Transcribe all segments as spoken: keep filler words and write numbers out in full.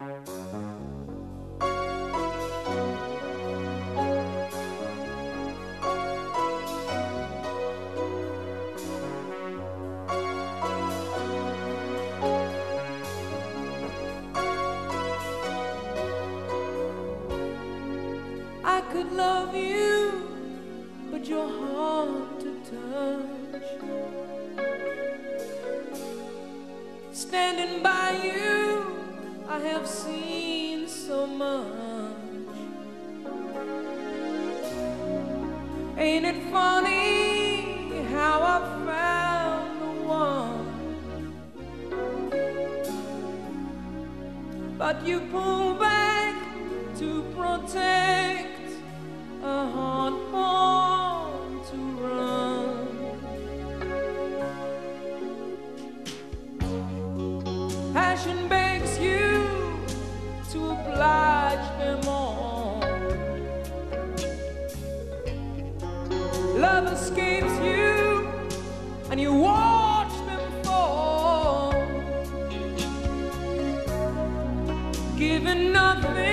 I could love you, but you're hard to touch. Standing by you, I have seen so much. Ain't it funny how I found the one, but you pull back to protect a heart born to run. Passion begs you to oblige them all. Love escapes you and you watch them fall, giving nothing.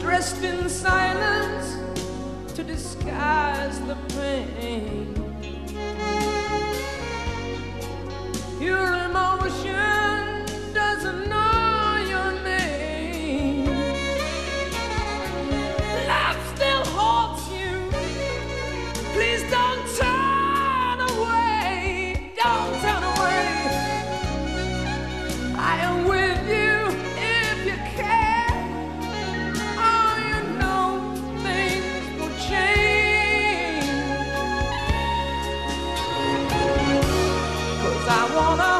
Dressed in silence to disguise the pain, your emotion doesn't know your name. Love still holds you. Please don't turn away. Don't turn away. I am with you if you can. I wanna